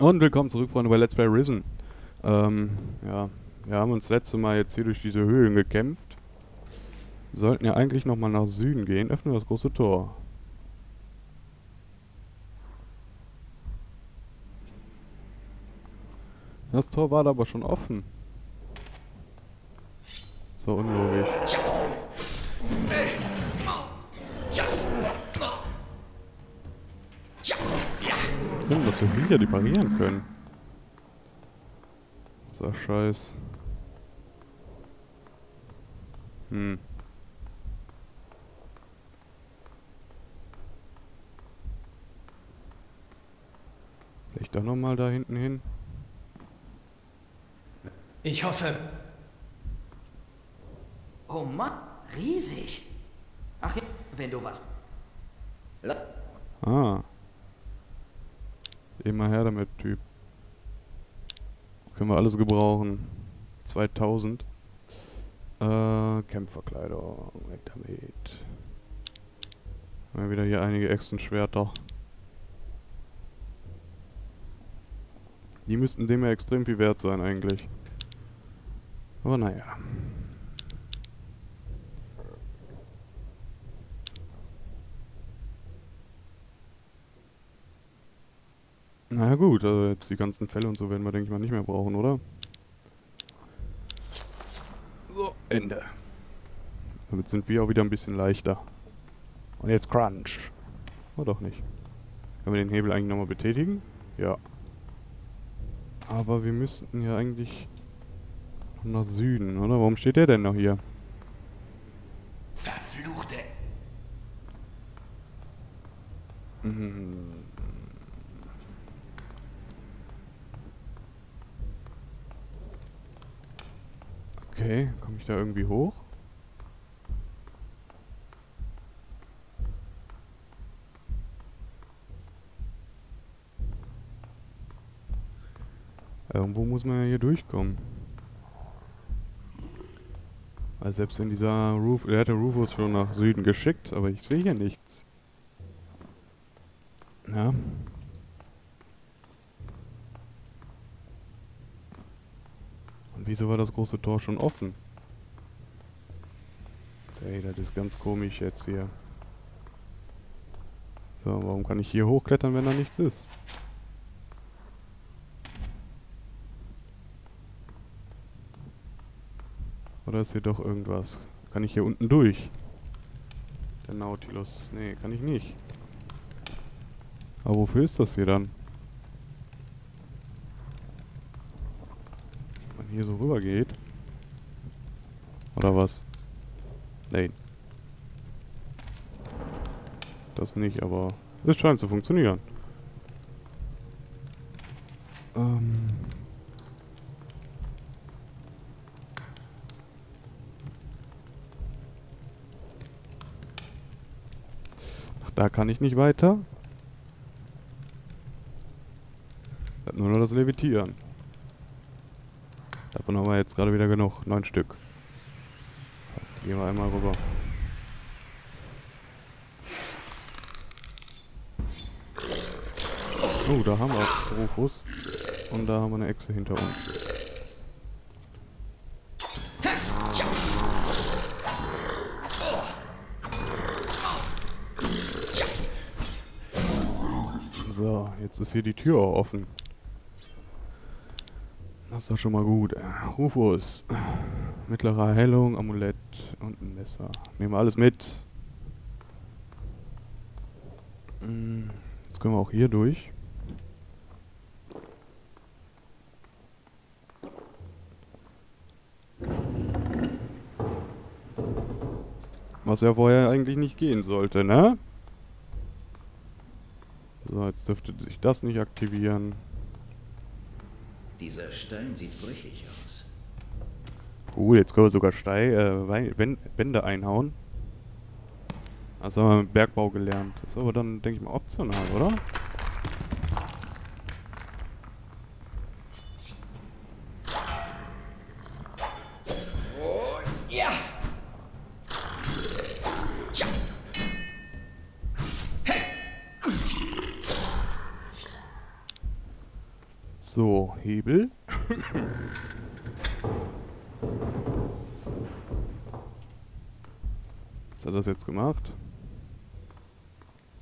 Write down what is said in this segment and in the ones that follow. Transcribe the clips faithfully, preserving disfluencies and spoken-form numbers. Und willkommen zurück, Freunde, bei Let's Play Risen. Ähm, ja, wir haben uns letzte Mal jetzt hier durch diese Höhlen gekämpft. Sollten ja eigentlich nochmal nach Süden gehen. Öffne das große Tor. Das Tor war da aber schon offen. So unlogisch. Dass wir Viecher, die parieren können. So Scheiß. Hm. Vielleicht doch nochmal da hinten hin. Ich hoffe. Oh Mann, riesig. Ach, wenn du was. Ah. Immer her damit, Typ. Das können wir alles gebrauchen. zweitausend. Äh, Kämpferkleidung. Weg damit. Haben wir wieder hier einige Echsenschwerter. Die müssten dem ja extrem viel wert sein, eigentlich. Aber naja. Na gut, also jetzt die ganzen Fälle und so werden wir, denke ich mal, nicht mehr brauchen, oder? So, Ende. Damit sind wir auch wieder ein bisschen leichter. Und jetzt Crunch. Oh, doch nicht. Können wir den Hebel eigentlich nochmal betätigen? Ja. Aber wir müssten ja eigentlich nach Süden, oder? Warum steht der denn noch hier? Verfluchte! Mhm. Okay, komme ich da irgendwie hoch? Irgendwo muss man ja hier durchkommen. Also selbst in dieser Roof... Der hatte Rufus schon nach Süden geschickt, aber ich sehe hier nichts. Ja. Wieso war das große Tor schon offen? Ey, das ist ganz komisch jetzt hier. So, warum kann ich hier hochklettern, wenn da nichts ist? Oder ist hier doch irgendwas? Kann ich hier unten durch? Der Nautilus. Nee, kann ich nicht. Aber wofür ist das hier dann? Hier so rüber geht. Oder was? Nein. Das nicht, aber es scheint zu funktionieren. Ähm. Ach, da kann ich nicht weiter. Ich hab nur noch das Levitieren. Davon haben wir jetzt gerade wieder genug. Neun Stück. Gehen wir einmal rüber. Oh, da haben wir Rufus. Und da haben wir eine Echse hinter uns. So, jetzt ist hier die Tür auch offen. Das ist doch schon mal gut. Rufus. Mittlere Erhellung, Amulett und ein Messer. Nehmen wir alles mit. Jetzt können wir auch hier durch. Was ja vorher eigentlich nicht gehen sollte, ne? So, jetzt dürfte sich das nicht aktivieren. Dieser Stein sieht brüchig aus. Cool, jetzt können wir sogar Stein, äh, Wände einhauen. Das haben wir mit Bergbau gelernt. Ist aber dann, denke ich mal, optional, oder? Oh, ja. Ja. Hey. So, Hebel. Was hat das jetzt gemacht?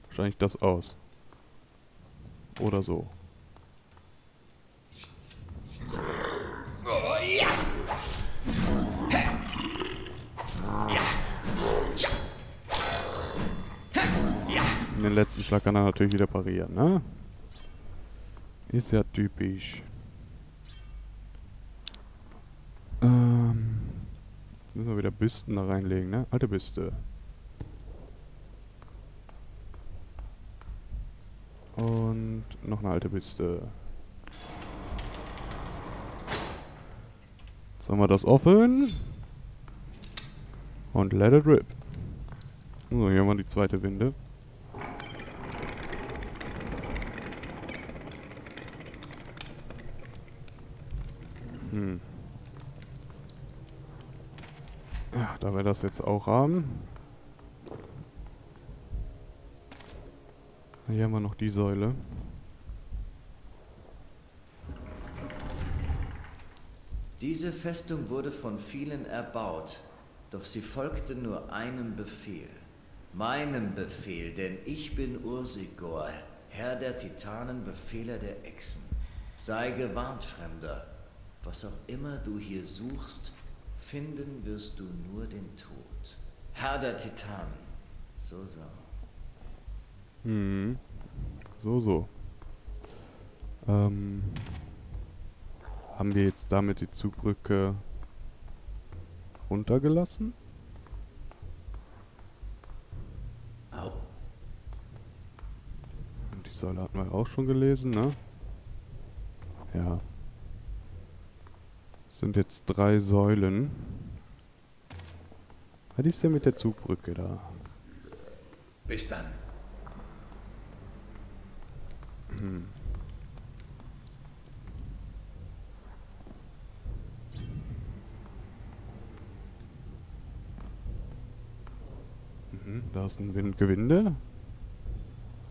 Wahrscheinlich das aus. Oder so. Den letzten Schlag kann er natürlich wieder parieren, ne? Ist ja typisch. Ähm. Jetzt müssen wir wieder Büsten da reinlegen, ne? Alte Büste. Und noch eine alte Büste. Jetzt haben wir das offen. Und let it rip. So, hier haben wir die zweite Winde. Hm. Ja, da wir das jetzt auch haben. Hier haben wir noch die Säule. Diese Festung wurde von vielen erbaut, doch sie folgte nur einem Befehl. Meinem Befehl, denn ich bin Ursigor, Herr der Titanen, Befehler der Echsen. Sei gewarnt, Fremder. Was auch immer du hier suchst, finden wirst du nur den Tod. Herr der Titanen. So, so. Hm. So, so. Ähm. Haben wir jetzt damit die Zugbrücke runtergelassen? Au. Und die Säule hatten wir auch schon gelesen, ne? Ja. Sind jetzt drei Säulen. Was ist denn mit der Zugbrücke da? Bis dann. Hm. Mhm, da ist ein Windgewinde.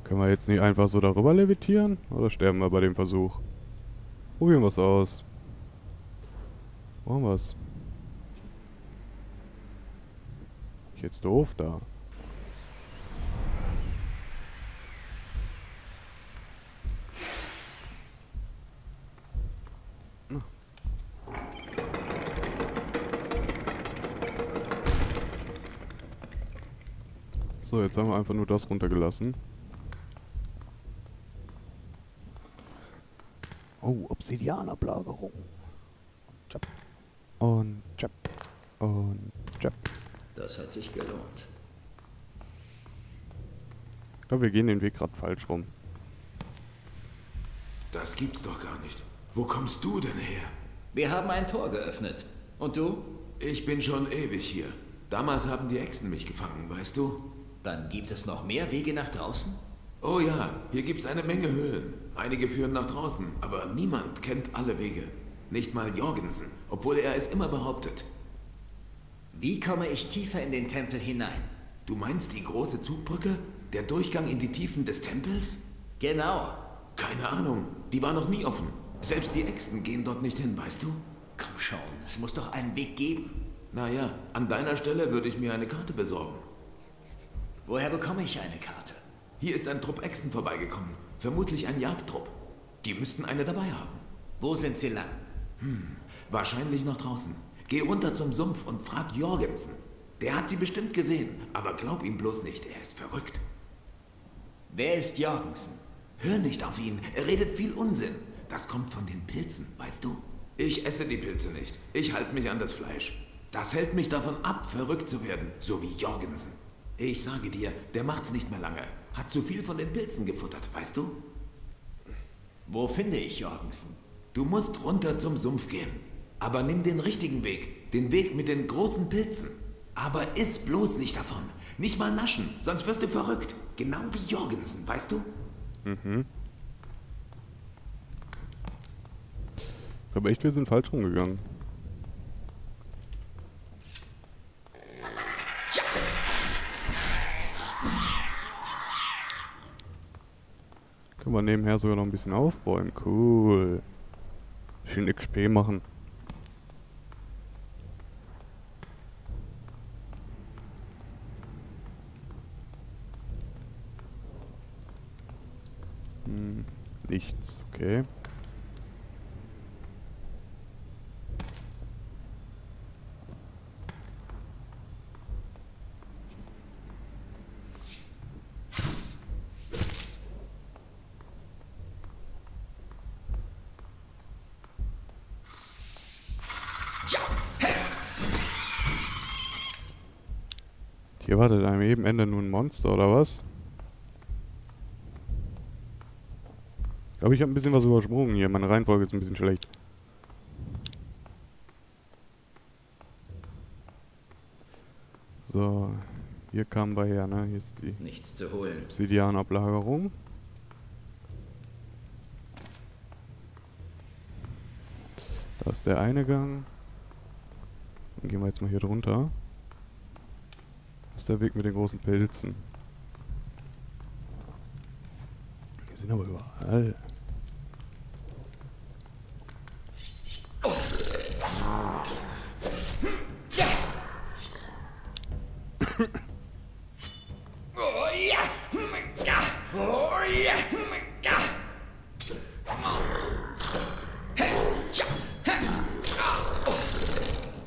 Können wir jetzt nicht einfach so darüber levitieren? Oder sterben wir bei dem Versuch? Probieren wir es aus. Wo haben wir's? Ich jetzt doof da. Hm. So, jetzt haben wir einfach nur das runtergelassen. Oh, Obsidianablagerung. Chop. Und chop. Und chop. Das hat sich gelohnt. Ich glaube, wir gehen den Weg gerade falsch rum. Das gibt's doch gar nicht. Wo kommst du denn her? Wir haben ein Tor geöffnet. Und du? Ich bin schon ewig hier. Damals haben die Echsen mich gefangen, weißt du? Dann gibt es noch mehr Wege nach draußen? Oh ja, hier gibt's eine Menge Höhlen. Einige führen nach draußen, aber niemand kennt alle Wege. Nicht mal Jorgensen, obwohl er es immer behauptet. Wie komme ich tiefer in den Tempel hinein? Du meinst die große Zugbrücke? Der Durchgang in die Tiefen des Tempels? Genau. Keine Ahnung, die war noch nie offen. Selbst die Echsen gehen dort nicht hin, weißt du? Komm schon, es muss doch einen Weg geben. Naja, an deiner Stelle würde ich mir eine Karte besorgen. Woher bekomme ich eine Karte? Hier ist ein Trupp Echsen vorbeigekommen. Vermutlich ein Jagdtrupp. Die müssten eine dabei haben. Wo sind sie lang? Hm, wahrscheinlich noch draußen. Geh runter zum Sumpf und frag Jorgensen. Der hat sie bestimmt gesehen, aber glaub ihm bloß nicht, er ist verrückt. Wer ist Jorgensen? Hör nicht auf ihn, er redet viel Unsinn. Das kommt von den Pilzen, weißt du? Ich esse die Pilze nicht, ich halte mich an das Fleisch. Das hält mich davon ab, verrückt zu werden, so wie Jorgensen. Ich sage dir, der macht's nicht mehr lange. Hat zu viel von den Pilzen gefuttert, weißt du? Wo finde ich Jorgensen? Du musst runter zum Sumpf gehen. Aber nimm den richtigen Weg. Den Weg mit den großen Pilzen. Aber iss bloß nicht davon. Nicht mal naschen, sonst wirst du verrückt. Genau wie Jorgensen, weißt du? Mhm. Ich glaube echt, wir sind falsch rumgegangen. Können wir nebenher sogar noch ein bisschen aufbäumen. Cool. Schön X P machen. Hm, nichts, okay. Hier wartet am eben Ende nur ein Monster, oder was? Ich glaube, ich habe ein bisschen was übersprungen hier. Meine Reihenfolge ist ein bisschen schlecht. So, hier kamen wir her, ne? Hier ist die Nichts zu holen. Obsidianablagerung. Da ist der eine Gang. Dann gehen wir jetzt mal hier drunter. Der Weg mit den großen Pilzen. Die sind aber überall. Oh. Ja. Oh, ja. Oh, ja.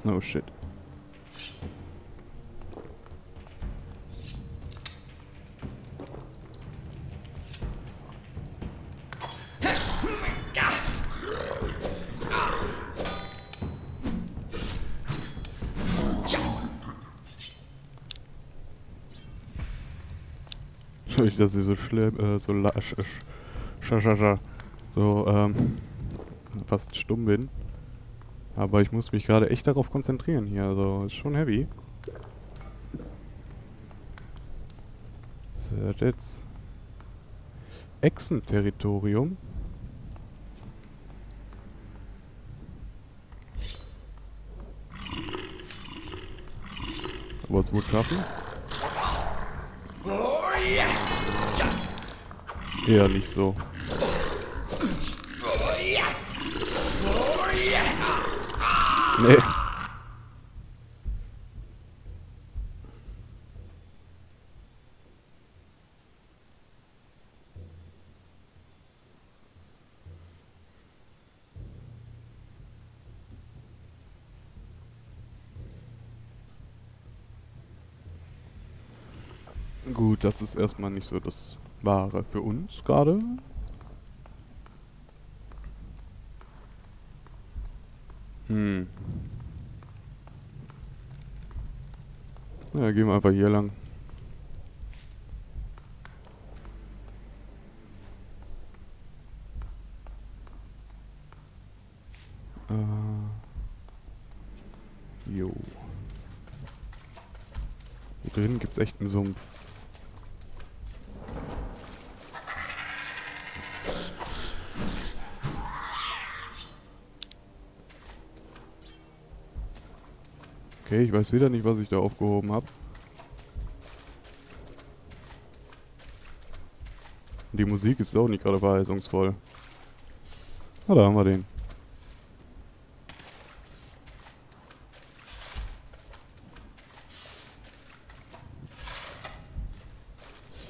No shit. Dass sie so schlimm, äh, so lasch, so, ähm, fast stumm bin. Aber ich muss mich gerade echt darauf konzentrieren hier, also ist schon heavy. Was ist das jetzt? Echsen-Territorium. Aber es wird schaffen. Eher nicht so. Nee. Gut, das ist erstmal nicht so das Ware für uns gerade. Hm. Ja, gehen wir einfach hier lang. Äh. Jo. Hier drin gibt's echt einen Sumpf. Okay, ich weiß wieder nicht, was ich da aufgehoben habe. Die Musik ist auch nicht gerade verheißungsvoll. Na, da haben wir den.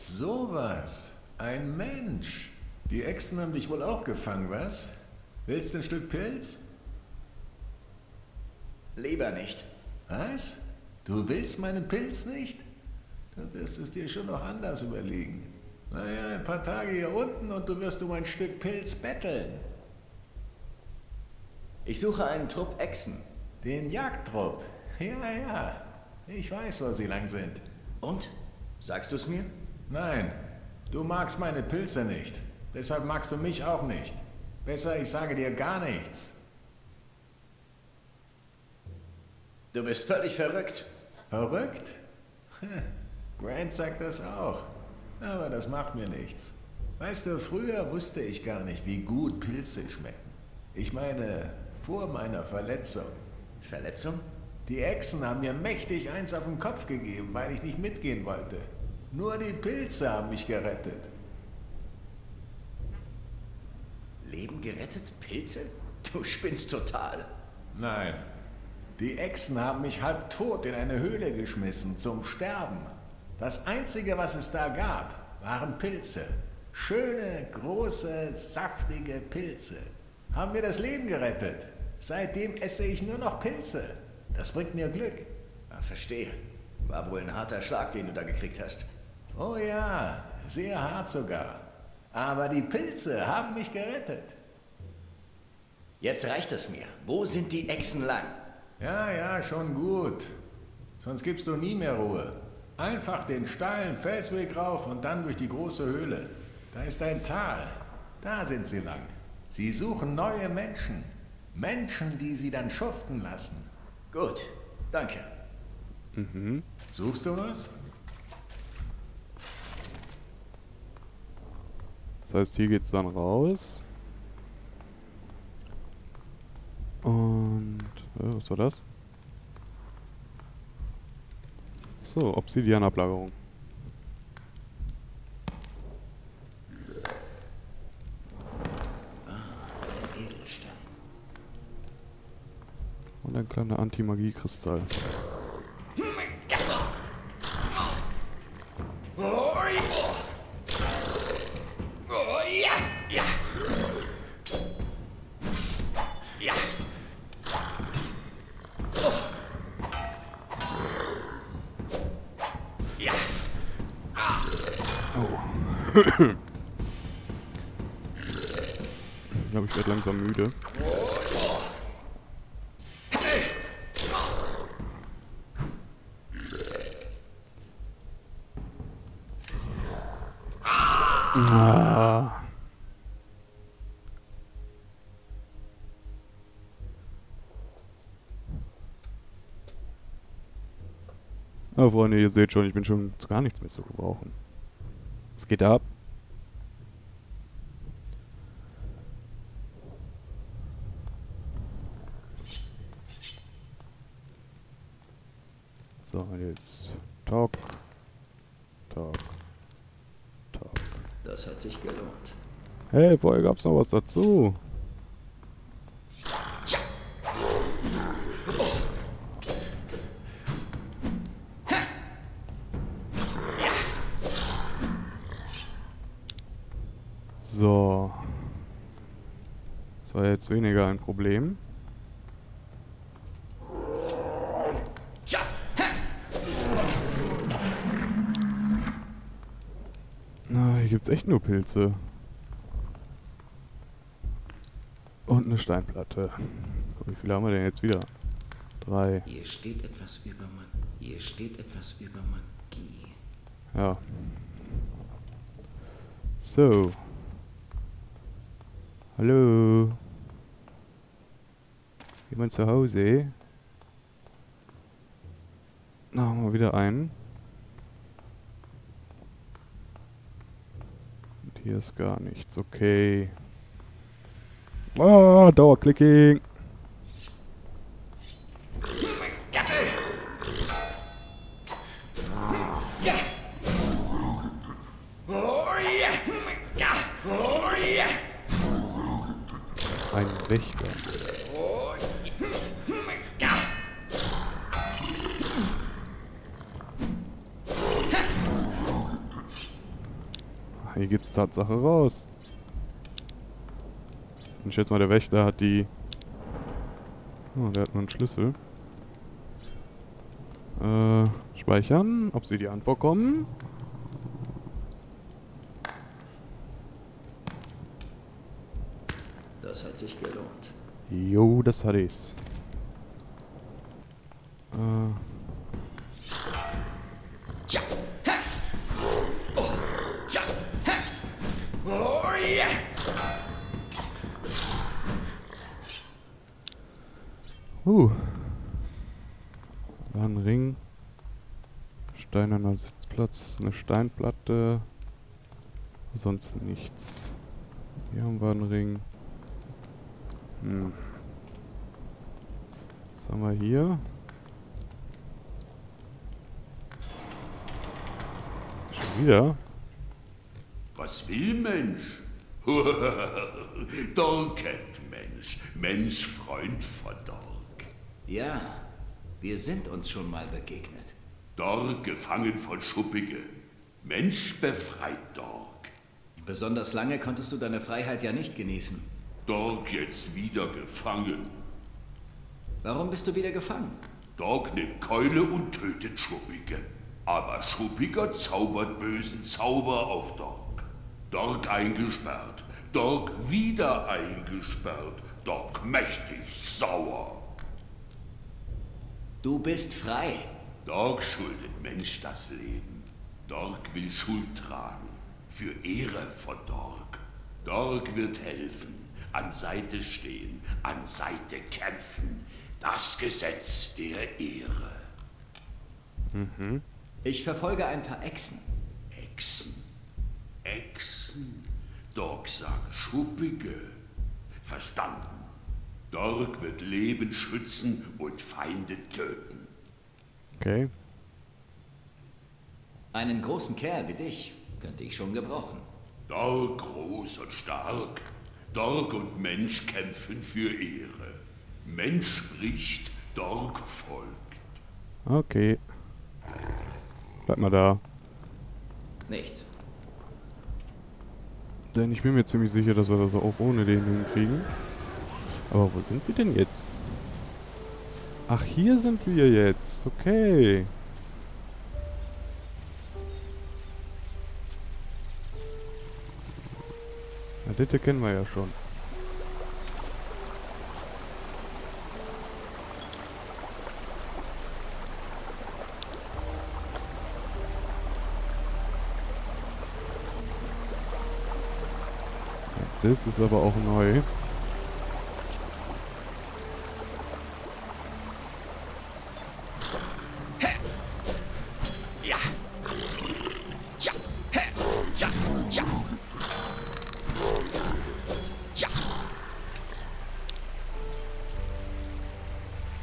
Sowas. Ein Mensch. Die Echsen haben dich wohl auch gefangen, was? Willst du ein Stück Pilz? Lieber nicht. Was? Du willst meinen Pilz nicht? Du wirst es dir schon noch anders überlegen. Naja, ein paar Tage hier unten und du wirst um ein Stück Pilz betteln. Ich suche einen Trupp Echsen. Den Jagdtrupp? Ja, ja. Ich weiß, wo sie lang sind. Und? Sagst du es mir? Nein. Du magst meine Pilze nicht. Deshalb magst du mich auch nicht. Besser, ich sage dir gar nichts. Du bist völlig verrückt. Verrückt? Grant sagt das auch. Aber das macht mir nichts. Weißt du, früher wusste ich gar nicht, wie gut Pilze schmecken. Ich meine, vor meiner Verletzung. Verletzung? Die Echsen haben mir mächtig eins auf den Kopf gegeben, weil ich nicht mitgehen wollte. Nur die Pilze haben mich gerettet. Leben gerettet? Pilze? Du spinnst total. Nein. Die Echsen haben mich halbtot in eine Höhle geschmissen, zum Sterben. Das Einzige, was es da gab, waren Pilze. Schöne, große, saftige Pilze. Haben mir das Leben gerettet. Seitdem esse ich nur noch Pilze. Das bringt mir Glück. Ja, verstehe. War wohl ein harter Schlag, den du da gekriegt hast. Oh ja, sehr hart sogar. Aber die Pilze haben mich gerettet. Jetzt reicht es mir. Wo sind die Echsen lang? Ja, ja, schon gut. Sonst gibst du nie mehr Ruhe. Einfach den steilen Felsweg rauf und dann durch die große Höhle. Da ist ein Tal. Da sind sie lang. Sie suchen neue Menschen. Menschen, die sie dann schuften lassen. Gut, danke. Mhm. Suchst du was? Das heißt, hier geht's dann raus. Und... Oh, was war das? So, Obsidianablagerung. Und ein kleiner Anti-Magie-Kristall. Ich glaube, ich werde langsam müde. Ah. Oh, Freunde, ihr seht schon, ich bin schon zu gar nichts mehr zu gebrauchen. Es geht ab. So, jetzt Talk, Talk, Talk. Das hat sich gelohnt. Hey, vorher gab's noch was dazu. So. Das war jetzt weniger ein Problem. Na, hier gibt's echt nur Pilze. Und eine Steinplatte. Guck, wie viele haben wir denn jetzt wieder? Drei. Hier steht etwas über Mann. Hier steht etwas über Magie. Ja. So. Hallo? Jemand zu Hause? Na, haben wir wieder einen. Und hier ist gar nichts, okay. Ah, Dauerklicking! Ein Wächter. Hier gibt's Tatsache raus. Und ich schätze mal, der Wächter hat die... Oh, der hat nur einen Schlüssel. Äh, speichern, ob sie die Antwort kommen. Das hat sich gelohnt. Jo, das hat ich's. Äh. Uh. War ein Ring. Steinerner Sitzplatz, eine Steinplatte. Sonst nichts. Hier haben wir einen Ring. Hm. Was haben wir hier? Schon wieder? Was will Mensch? Dorg kennt Mensch. Mensch, Freund von Dorg. Ja, wir sind uns schon mal begegnet. Dorg gefangen von Schuppige. Mensch befreit Dorg. Besonders lange konntest du deine Freiheit ja nicht genießen. Dorg jetzt wieder gefangen. Warum bist du wieder gefangen? Dorg nimmt Keule und tötet Schuppige. Aber Schuppiger zaubert bösen Zauber auf Dorg. Dorg eingesperrt. Dorg wieder eingesperrt. Dorg mächtig sauer. Du bist frei. Dorg schuldet Mensch das Leben. Dorg will Schuld tragen. Für Ehre von Dorg. Dorg wird helfen. An Seite stehen. An Seite kämpfen. Das Gesetz der Ehre. Mhm. Ich verfolge ein paar Echsen. Echsen? Echsen? Dorg sagt Schuppige. Verstanden. Dorg wird Leben schützen und Feinde töten. Okay. Einen großen Kerl wie dich könnte ich schon gebrauchen. Dorg groß und stark. Dorg und Mensch kämpfen für Ehre. Mensch spricht, Dorg folgt. Okay. Bleib mal da. Nichts. Denn ich bin mir ziemlich sicher, dass wir das auch ohne den hinkriegen. Aber wo sind wir denn jetzt? Ach, hier sind wir jetzt. Okay. Ja, das kennen wir ja schon. Das ist aber auch neu.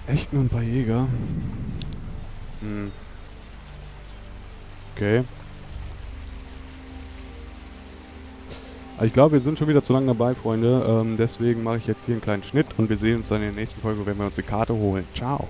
Echt nur ein paar Jäger? Hm. Okay. Ich glaube, wir sind schon wieder zu lange dabei, Freunde. Ähm, deswegen mache ich jetzt hier einen kleinen Schnitt und wir sehen uns dann in der nächsten Folge, wenn wir uns die Karte holen. Ciao!